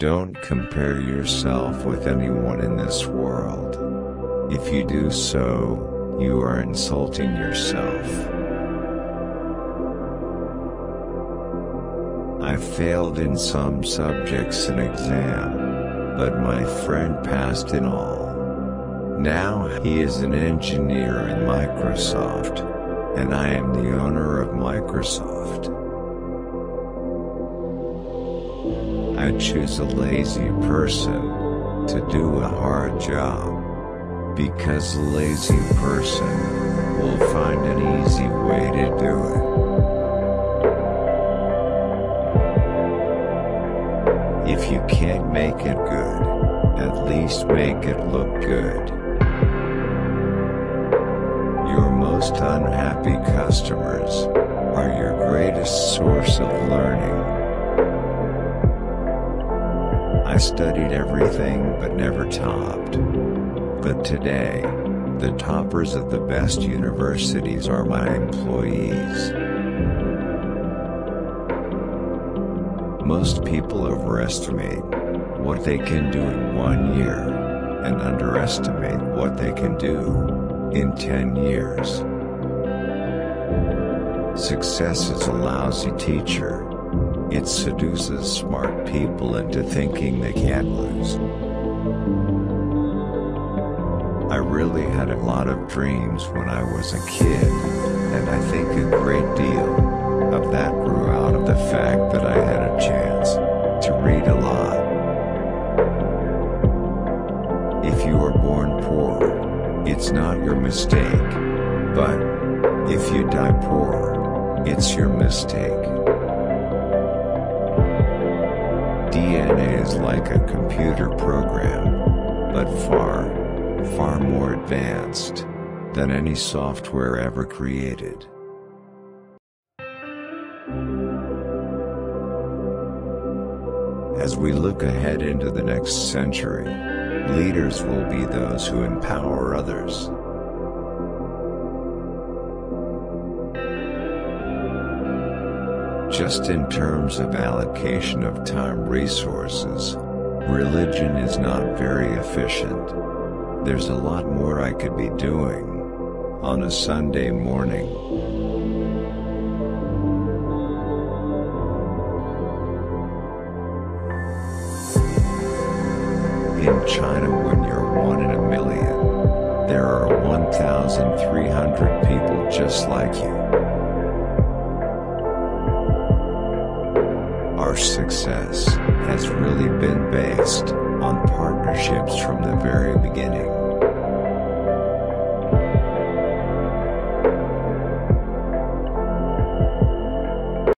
Don't compare yourself with anyone in this world. If you do so, you are insulting yourself. I failed in some subjects in exam, but my friend passed in all. Now he is an engineer in Microsoft, and I am the owner of Microsoft. I choose a lazy person to do a hard job, because a lazy person will find an easy way to do it. If you can't make it good, at least make it look good. Your most unhappy customers are your greatest source of learning. I studied everything but never topped. But today, the toppers of the best universities are my employees. Most people overestimate what they can do in 1 year, and underestimate what they can do in 10 years. Success is a lousy teacher. It seduces smart people into thinking they can't lose. I really had a lot of dreams when I was a kid, and I think a great deal of that grew out of the fact that I had a chance to read a lot. If you were born poor, it's not your mistake, but if you die poor, it's your mistake. DNA is like a computer program, but far, far more advanced than any software ever created. As we look ahead into the next century, leaders will be those who empower others. Just in terms of allocation of time resources, religion is not very efficient. There's a lot more I could be doing on a Sunday morning. In China, when you're 1 in a million, there are 1,300 people just like you. Our success has really been based on partnerships from the very beginning.